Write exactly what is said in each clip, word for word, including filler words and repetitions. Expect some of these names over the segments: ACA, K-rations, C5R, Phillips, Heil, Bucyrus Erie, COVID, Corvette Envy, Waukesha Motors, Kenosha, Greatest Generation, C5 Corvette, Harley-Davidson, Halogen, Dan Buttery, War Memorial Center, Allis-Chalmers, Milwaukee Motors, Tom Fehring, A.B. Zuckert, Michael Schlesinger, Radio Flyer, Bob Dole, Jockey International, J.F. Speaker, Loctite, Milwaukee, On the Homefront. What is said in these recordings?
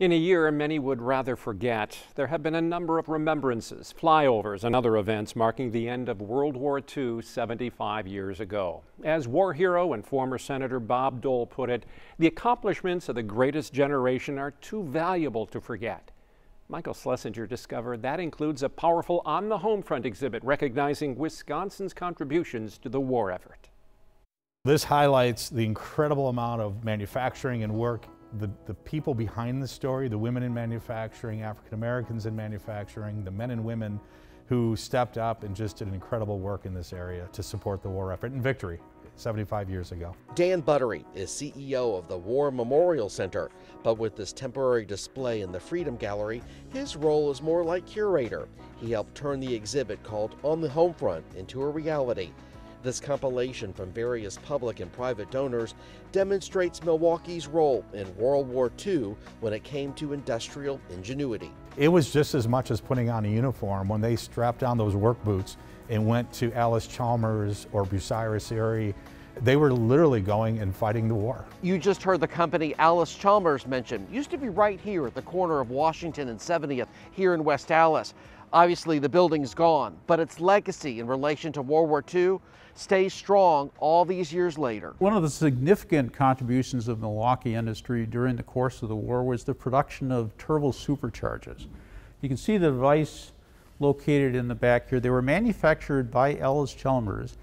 In a year many would rather forget, there have been a number of remembrances, flyovers, and other events marking the end of World War Two seventy-five years ago. As war hero and former Senator Bob Dole put it, the accomplishments of the greatest generation are too valuable to forget. Michael Schlesinger discovered that includes a powerful On the Home Front exhibit recognizing Wisconsin's contributions to the war effort. This highlights the incredible amount of manufacturing and work, The, the people behind the story, the women in manufacturing, African Americans in manufacturing, the men and women who stepped up and just did an incredible work in this area to support the war effort and victory seventy-five years ago. Dan Buttery is C E O of the War Memorial Center, but with this temporary display in the Freedom Gallery, his role is more like curator. He helped turn the exhibit called On the Home Front into a reality. This compilation from various public and private donors demonstrates Milwaukee's role in World War Two when it came to industrial ingenuity. It was just as much as putting on a uniform when they strapped down those work boots and went to Allis-Chalmers or Bucyrus Erie. They were literally going and fighting the war. You just heard the company Allis-Chalmers mentioned. Used to be right here at the corner of Washington and seventieth here in West Allis. Obviously, the building's gone, but its legacy in relation to World War Two stays strong all these years later. One of the significant contributions of Milwaukee industry during the course of the war was the production of turbo superchargers. You can see the device located in the back here. They were manufactured by Allis-Chalmers.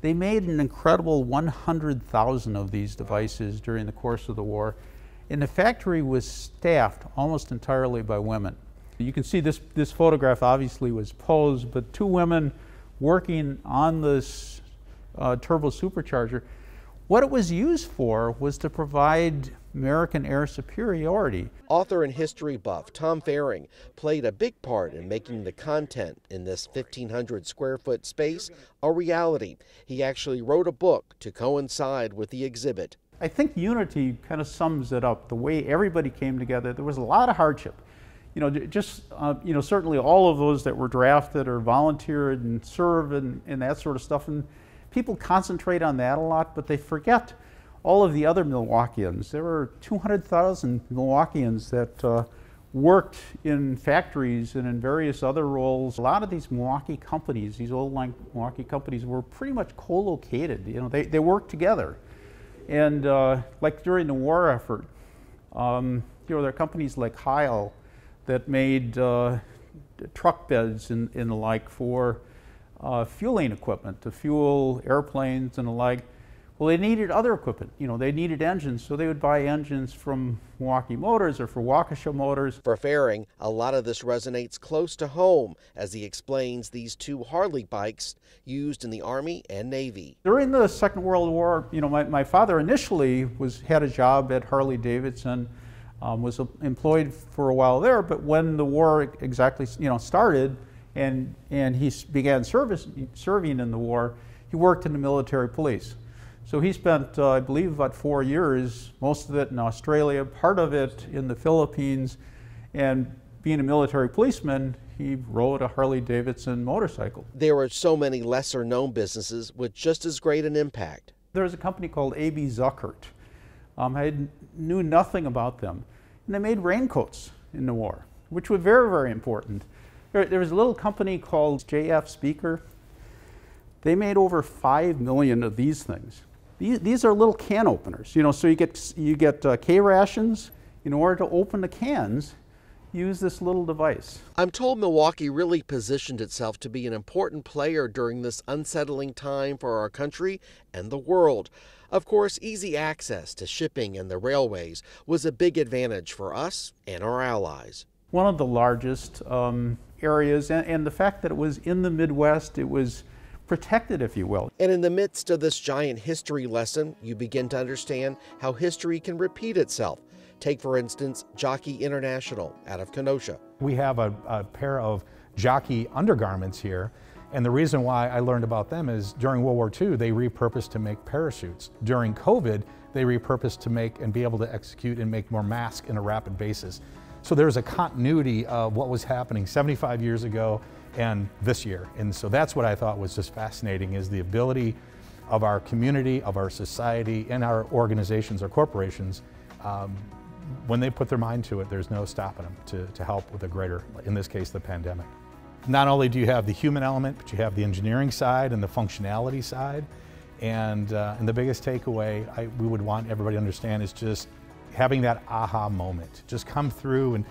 They made an incredible one hundred thousand of these devices during the course of the war, and the factory was staffed almost entirely by women. You can see this, this photograph obviously was posed, but two women working on this uh, turbo supercharger. What it was used for was to provide American air superiority. Author and history buff Tom Fehring played a big part in making the content in this fifteen hundred square foot space a reality. He actually wrote a book to coincide with the exhibit. I think unity kind of sums it up, the way everybody came together. There was a lot of hardship. You know, just, uh, you know, certainly all of those that were drafted or volunteered and served and, and that sort of stuff. And people concentrate on that a lot, but they forget all of the other Milwaukeeans. There were two hundred thousand Milwaukeeans that uh, worked in factories and in various other roles. A lot of these Milwaukee companies, these old-line Milwaukee companies, were pretty much co-located. You know, they, they worked together. And uh, like during the war effort, um, you know, there are companies like Heil that made uh, truck beds and, and the like for uh, fueling equipment, to fuel airplanes and the like. Well, they needed other equipment. You know, they needed engines, so they would buy engines from Milwaukee Motors or from Waukesha Motors. For Fehring, a lot of this resonates close to home as he explains these two Harley bikes used in the Army and Navy. During the Second World War, you know, my, my father initially was had a job at Harley-Davidson. Um, was employed for a while there, but when the war exactly you know started and and he began service serving in the war, he worked in the military police. So he spent uh, I believe about four years, most of it in Australia, part of it in the Philippines, and being a military policeman, he rode a Harley-Davidson motorcycle. There are so many lesser known businesses with just as great an impact. There's a company called A B Zuckert. Um, I knew nothing about them. And they made raincoats in the war, which were very, very important. There, there was a little company called J F Speaker. They made over five million of these things. These, these are little can openers, you know, so you get, you get uh, K-rations. In order to open the cans, use this little device. I'm told Milwaukee really positioned itself to be an important player during this unsettling time for our country and the world. Of course, easy access to shipping and the railways was a big advantage for us and our allies. One of the largest um, areas, and, and the fact that it was in the Midwest, it was protected, if you will. And in the midst of this giant history lesson, you begin to understand how history can repeat itself. Take, for instance, Jockey International out of Kenosha. We have a, a pair of Jockey undergarments here, and the reason why I learned about them is during World War Two, they repurposed to make parachutes. During COVID, they repurposed to make and be able to execute and make more masks in a rapid basis. So there's a continuity of what was happening seventy-five years ago and this year. And so that's what I thought was just fascinating, is the ability of our community, of our society, and our organizations, our corporations, um, when they put their mind to it, there's no stopping them to, to help with a greater, in this case, the pandemic. Not only do you have the human element, but you have the engineering side and the functionality side. And, uh, and the biggest takeaway I, we would want everybody to understand is just having that aha moment. Just come through, and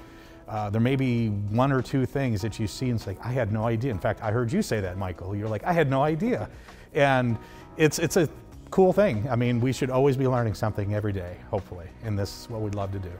uh, there may be one or two things that you see and say, I had no idea. In fact, I heard you say that, Michael. You're like, I had no idea. And it's, it's a cool thing. I mean, we should always be learning something every day, hopefully. And this is what we'd love to do.